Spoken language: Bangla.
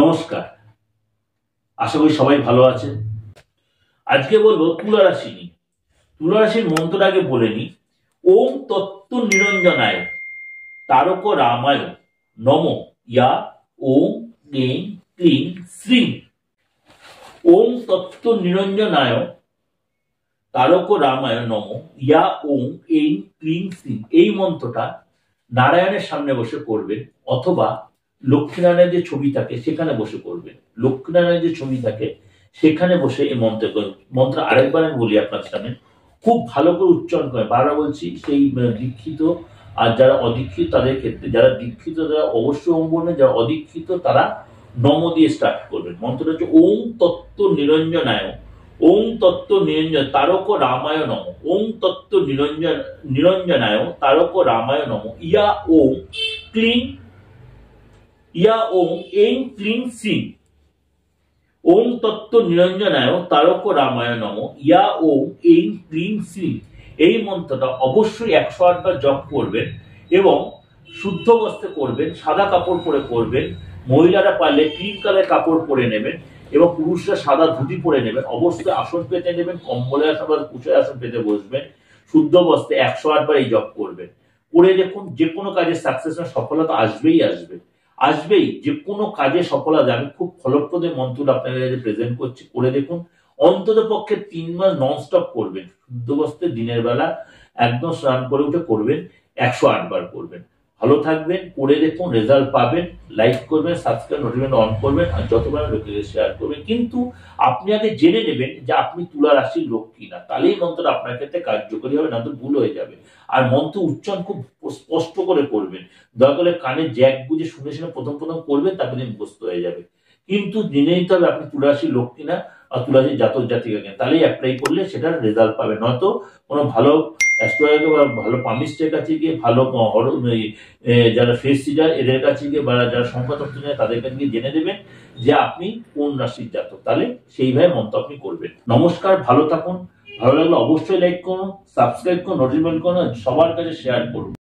নমস্কার, আশা করি সবাই ভালো আছেন। আজকে বলবো তুলা রাশি নিয়ে। তুলা রাশির মন্ত্রটাকে বলে নি, ওম তত্ত্ব নিরঞ্জনায় তারক রামায় নম ইয়া ওম ক্লিং ক্লিং শ্রীং। ওম তত্ত্ব নিরঞ্জনায় তারক রামায় নম ইয়া ওম এং ক্লিং শ্রীং, এই মন্ত্রটা নারায়ণের সামনে বসে করবেন অথবা লক্ষ্মীনারায়ণের যে ছবি থাকে সেখানে বসে করবেন। লক্ষ্মীনারায়ণের যে ছবি থাকে সেখানে বসে এই মন্ত্র আরেকবার আমি বলি আপনার সামনে, খুব ভালো করে উচ্চারণ করে। বারবার বলছি, সেই দীক্ষিত আর যারা অদীক্ষিত তাদের ক্ষেত্রে, যারা দীক্ষিত তারা অবশ্যই ওম বলবেন, যারা অদীক্ষিত তারা নম দিয়ে স্টার্ট করবেন। মন্ত্রটা হচ্ছে ওম তত্ত্ব নিরঞ্জনায়, ওম তত্ত্ব নিরঞ্জন তারক রামায় নম, ওম তত্ত্ব নিরঞ্জন নিরঞ্জনায় তারক রামায় নম ইয়া ওম ক্লিং ইয়া ওম এং ক্লিং সিং। ওম তত্ত্ব নিরঞ্জনায় তারক রামায় নম ইয়া ওম এং ক্লিং সিং, এই মন্ত্রটা অবশ্যই 108 বার জপ করবেন এবং শুদ্ধ বস্ত্রে করবেন, সাদা কাপড় পরে করবেন। মহিলারা পারলে ক্রিম কালার কাপড় পরে নেবেন এবং পুরুষরা সাদা ধুতি পরে নেবেন। অবশ্যই আসন পেতে নেবেন, কম্বলে আসন বা কুশায় আসন পেতে বসবেন। শুদ্ধ বস্ত্রে 108 বার এই জপ করবেন, করে দেখুন যে কোনো কাজে সাকসেস না, সফলতা আসবেই যে কোনো কাজে সফলতা। আমি খুব ফলপ্রদ মন্ত্রটা আপনাদের প্রেজেন্ট করছি, করে দেখুন। অন্তত পক্ষে 3 মাস ননস্টপ করবেন, শুদ্ধ বস্ত্রে দিনের বেলা একদম স্নান করে উঠে করবেন, 108 বার করবেন। ভালো থাকবেন, করে দেখুন, রেজাল্ট পাবেন। লাইক করবেন, সাবস্ক্রাইব নোটিফিকেশন অন করবেন আর যতবার লোকেদের শেয়ার করবেন। কিন্তু আপনি আগে জেনে নেবেন যে আপনি তুলা রাশির লোক কিনা, তাহলে এই মন্ত্রটা আপনার ক্ষেত্রে কার্যকরী হবে, না তো ভুল হয়ে যাবে। আর মন্ত্র উচ্চারণ খুব স্পষ্ট করে করবেন, দয়া করে কানে জ্যাক বুঝে শুনে শুনে প্রথম করবেন, তারপরে মুখস্থ হয়ে যাবে। কিন্তু জেনে নিতে হবে আপনি তুলা রাশির লোক কিনা আর তুলা রাশির জাতক জাতিকা কিনা, তাহলেই অ্যাপ্লাই করলে সেটার রেজাল্ট পাবে। নয়তো কোনো ভালো অ্যাস্ট্রোলজার বা ভালো পামিস্টের কাছে গিয়ে, ভালো যারা ফেস সিজার এদের কাছে গিয়ে বা যারা সংখ্যাতত্ত্ব নেয় তাদের কাছে গিয়ে জেনে দেবেন যে আপনি কোন রাশির জাতক, তাহলে সেইভাবে মন্ত্র আপনি করবেন। নমস্কার, ভালো থাকুন। ভালো লাগলে অবশ্যই লাইক করুন, সাবস্ক্রাইব করুন, নোটিফিকেশন করুন, সবার কাছে শেয়ার করুন।